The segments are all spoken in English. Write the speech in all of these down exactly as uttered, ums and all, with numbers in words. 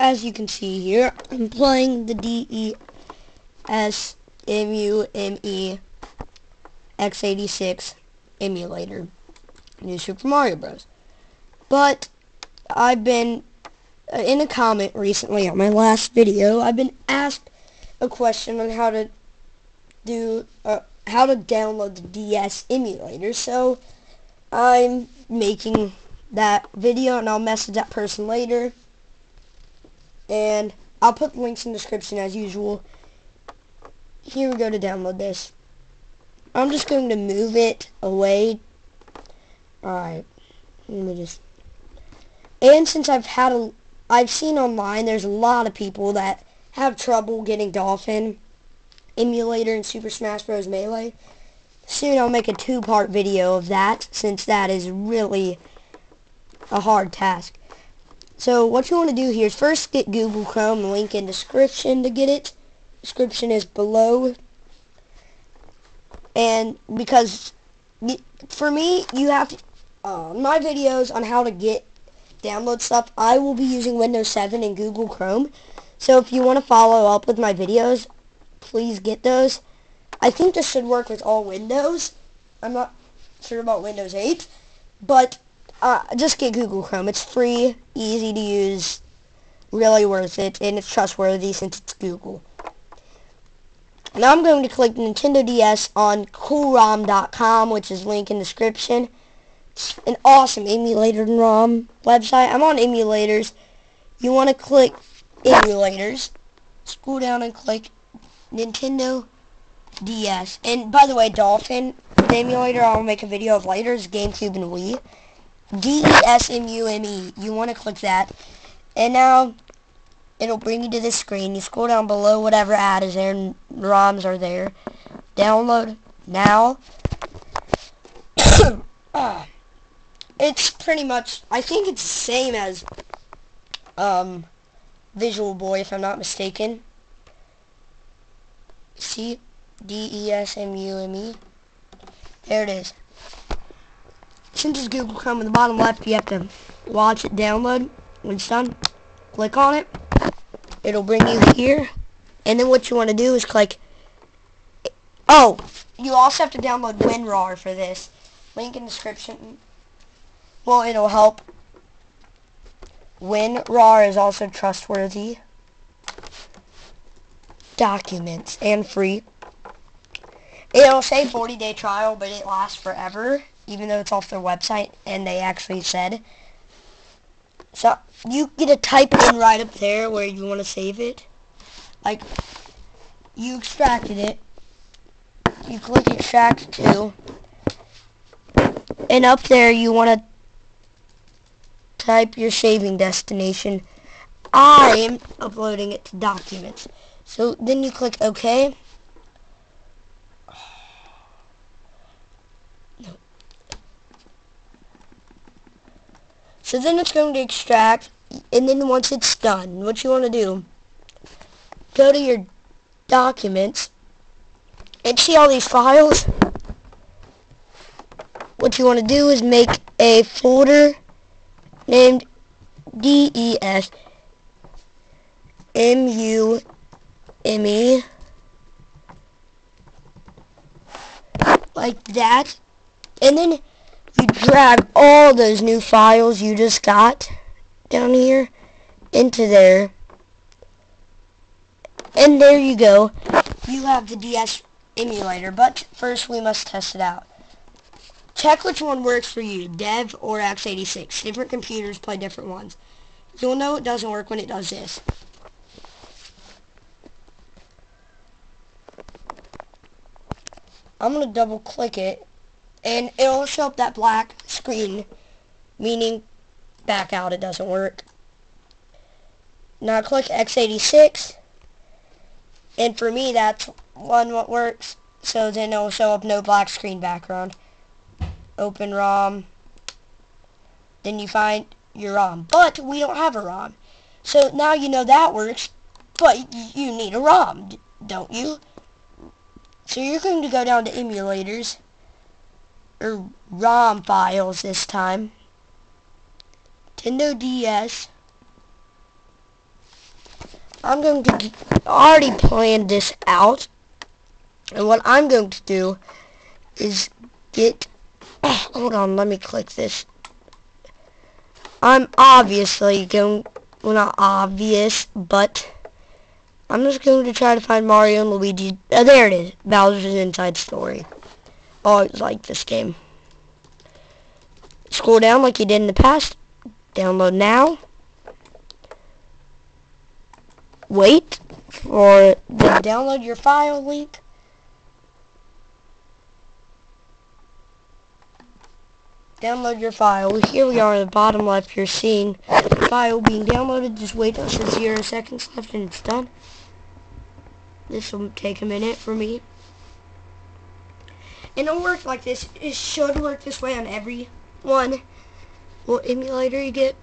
As you can see here, I'm playing the D S MUME x eighty-six emulator, New Super Mario Bros. But I've been, uh, in a comment recently on my last video, I've been asked a question on how to do, uh, how to download the D S emulator, so I'm making that video and I'll message that person later. And I'll put the links in the description as usual. Here we go to download this. I'm just going to move it away. Alright. Let me just... And since I've had a... I've seen online there's a lot of people that have trouble getting Dolphin Emulator and Super Smash Bros. Melee. Soon I'll make a two-part video of that, since that is really a hard task. So what you want to do here is first get Google Chrome, link in description to get it. Description is below. And because for me, you have to, uh, my videos on how to get download stuff, I will be using Windows seven and Google Chrome. So if you want to follow up with my videos, please get those. I think this should work with all Windows. I'm not sure about Windows eight, but Uh, just get Google Chrome. It's free, easy to use, really worth it, and it's trustworthy since it's Google. Now I'm going to click Nintendo D S on Cool ROM dot com, which is link in description. It's an awesome emulator and ROM website. I'm on emulators. You want to click emulators. Scroll down and click Nintendo D S. And by the way, Dolphin, the emulator I'll make a video of later, is GameCube and Wii. D S MUME, you want to click that, and now it'll bring you to this screen. You scroll down below, whatever ad is there, and ROMs are there. Download now. uh, it's pretty much, I think it's the same as um, Visual Boy, if I'm not mistaken. See, D S MUME, there it is. Since it's Google Chrome in the bottom left, you have to watch it download. When it's done, click on it. It'll bring you here. And then what you want to do is click... Oh! You also have to download WinRAR for this. Link in description. Well, it'll help. WinRAR is also trustworthy. Documents. And free. It'll say forty day trial, but it lasts forever, even though it's off their website, and they actually said. So, you get to type in right up there where you want to save it. Like, you extracted it. You click extract to. And up there, you want to type your saving destination. I am uploading it to documents. So, then you click OK. So then it's going to extract, and then once it's done, what you want to do, go to your documents, and see all these files. What you want to do is make a folder named D S MUME, like that, and then you drag all those new files you just got down here into there. And there you go. You have the D S emulator, but first we must test it out. Check which one works for you, Dev or x eighty-six. Different computers play different ones. You'll know it doesn't work when it does this. I'm going to double click it. And it'll show up that black screen, meaning back out, it doesn't work. Now click x eighty-six, and for me that's one what works, so then it'll show up no black screen background. Open ROM, then you find your ROM, but we don't have a ROM. So now you know that works, but you need a ROM, don't you? So you're going to go down to emulators, or ROM files this time. Nintendo D S. I'm going to already plan this out. And what I'm going to do is get... Oh, hold on, let me click this. I'm obviously going... Well, not obvious, but... I'm just going to try to find Mario and Luigi... Oh, there it is. Bowser's Inside Story. Always like this game. Scroll down like you did in the past. Download now. Wait for the download your file link. Download your file. Here we are in the bottom left. You're seeing the file being downloaded. Just wait until zero seconds left and it's done. This will take a minute for me. And it'll work like this. It should work this way on every one little emulator you get.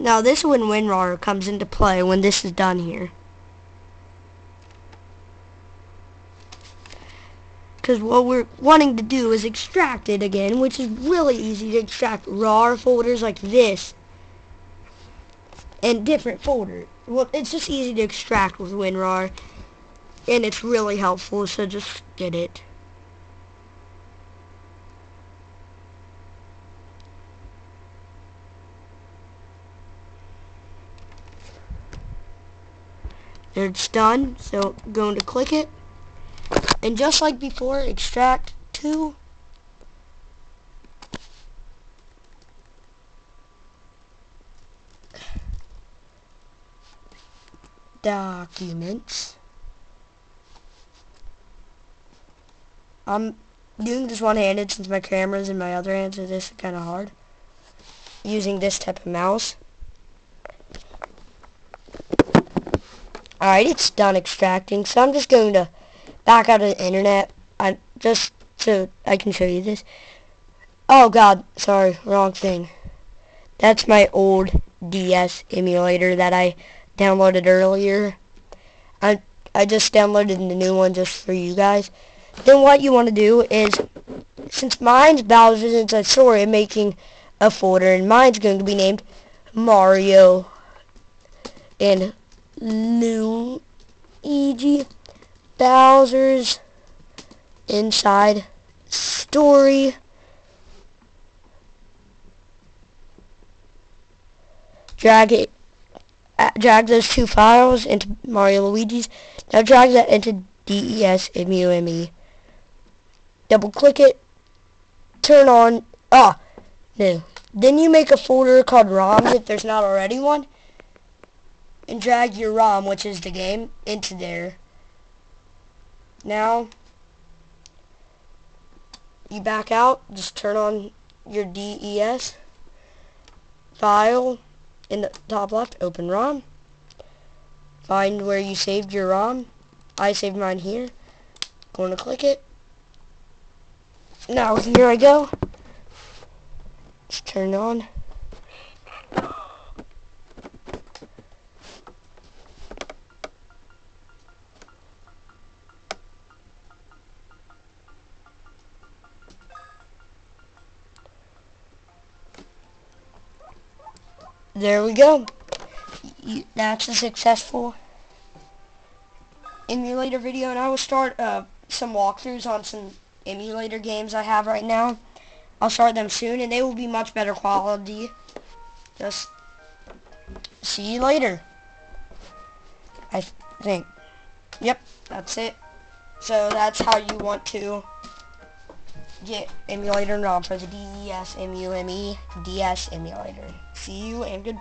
Now this is when WinRAR comes into play when this is done here. Because what we're wanting to do is extract it again, which is really easy to extract RAR folders like this and different folders. Well, it's just easy to extract with WinRAR and it's really helpful, so just get it. It's done, so I'm going to click it, and just like before, extract to documents. I'm doing this one-handed since my camera's in my other hand, so this is kind of hard using this type of mouse. Alright, it's done extracting, so I'm just going to back out of the internet, I, just so I can show you this. Oh god, sorry, wrong thing. That's my old D S emulator that I downloaded earlier. I, I just downloaded the new one just for you guys. Then what you want to do is, since mine's Bowser's Inside Story, I'm making a folder, and mine's going to be named Mario and Luigi Bowser's Inside Story. Drag it, uh, drag those two files into Mario Luigi's. Now drag that into DeSmuME. Double click it. Turn on. Ah, no. Then you make a folder called ROMs if there's not already one, and drag your ROM, which is the game, into there. Now, you back out, just turn on your D S file in the top left, open ROM. Find where you saved your ROM. I saved mine here. Going to click it. Now, here I go. Just turn on. There we go. You, that's a successful emulator video, and I will start uh, some walkthroughs on some emulator games I have right now. I'll start them soon, and they will be much better quality. Just see you later. I think. Yep, that's it. So that's how you want to get emulator and ROM for the D S M U M E D S emulator. See you and goodbye.